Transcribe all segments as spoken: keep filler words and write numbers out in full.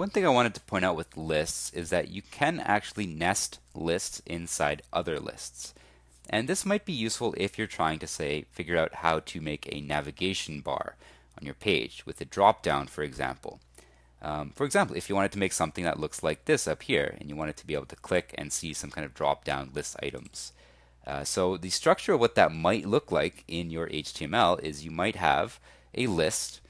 One thing I wanted to point out with lists is that you can actually nest lists inside other lists. And this might be useful if you're trying to, say, figure out how to make a navigation bar on your page with a drop down, for example. Um, for example, if you wanted to make something that looks like this up here, and you wanted to be able to click and see some kind of drop down list items. Uh, so the structure of what that might look like in your H T M L is you might have a list,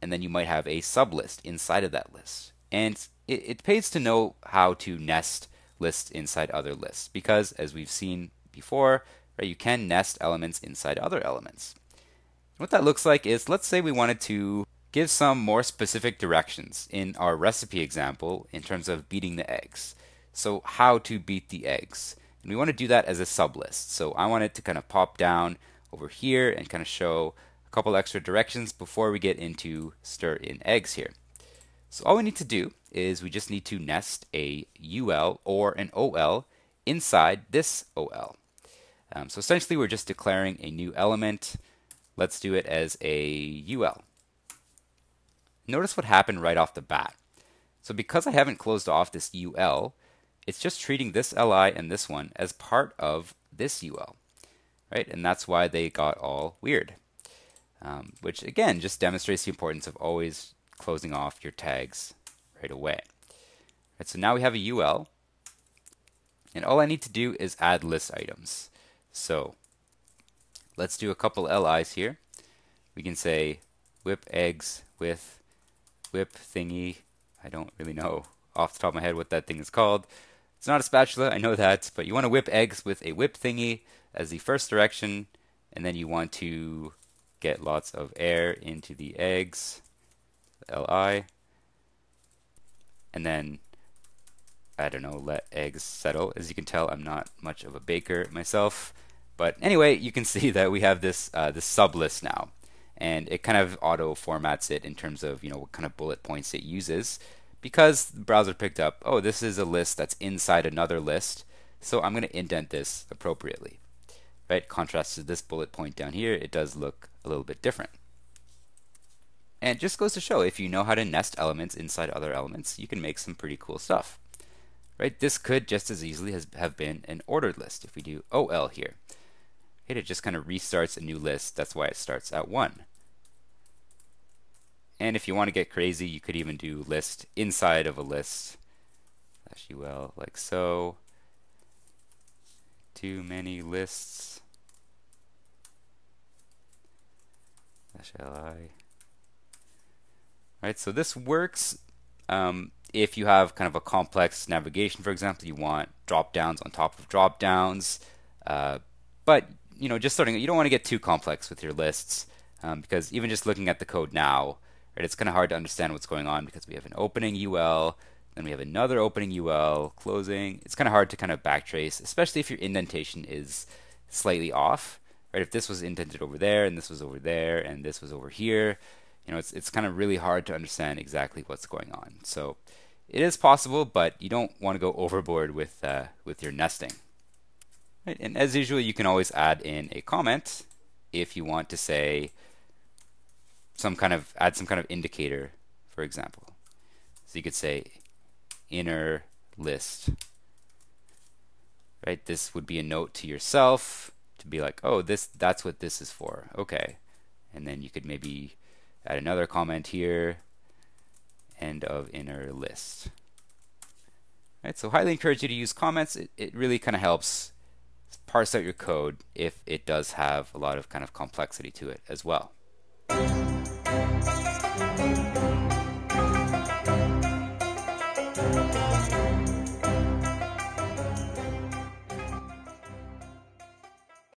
and then you might have a sublist inside of that list. And it, it pays to know how to nest lists inside other lists, because as we've seen before, right, you can nest elements inside other elements. And what that looks like is, let's say we wanted to give some more specific directions in our recipe example in terms of beating the eggs. So how to beat the eggs. And we want to do that as a sublist. So I want it to kind of pop down over here and kind of show a couple extra directions before we get into stir in eggs here. So all we need to do is we just need to nest a U L or an O L inside this O L. Um, so essentially we're just declaring a new element. Let's do it as a U L. Notice what happened right off the bat. So because I haven't closed off this U L, it's just treating this L I and this one as part of this U L, right? And that's why they got all weird, um, which again just demonstrates the importance of always closing off your tags right away. Right, so now we have a U L, and all I need to do is add list items. So let's do a couple L Is here. We can say whip eggs with whip thingy. I don't really know off the top of my head what that thing is called. It's not a spatula, I know that, but you want to whip eggs with a whip thingy as the first direction, and then you want to get lots of air into the eggs. L I, and then I don't know, let eggs settle. As you can tell, I'm not much of a baker myself, but anyway, you can see that we have this uh, this sublist now, and it kind of auto formats it in terms of, you know, what kind of bullet points it uses, because the browser picked up, oh, this is a list that's inside another list, so I'm going to indent this appropriately, right? Contrast to this bullet point down here, it does look a little bit different. And it just goes to show, if you know how to nest elements inside other elements, you can make some pretty cool stuff, right? This could just as easily has, have been an ordered list if we do O L here. Right, it just kind of restarts a new list. That's why it starts at one. And if you want to get crazy, you could even do list inside of a list, slash U L, like so. Too many lists, slash L I. Right, so this works um, if you have kind of a complex navigation, for example. You want drop downs on top of drop downs, uh, but you know, just starting, you don't want to get too complex with your lists, um, because even just looking at the code now, right, it's kind of hard to understand what's going on, because we have an opening U L, then we have another opening U L, closing. It's kind of hard to kind of backtrace, especially if your indentation is slightly off. Right, if this was indented over there, and this was over there, and this was over here. You know, it's, it's kind of really hard to understand exactly what's going on. So it is possible, but you don't want to go overboard with, uh, with your nesting. Right? And as usual, you can always add in a comment if you want to say some kind of, add some kind of indicator, for example. So you could say inner list, right? This would be a note to yourself to be like, oh, this, that's what this is for. Okay. And then you could maybe add another comment here, end of inner list. All right, so highly encourage you to use comments. It, it really kind of helps parse out your code if it does have a lot of kind of complexity to it as well.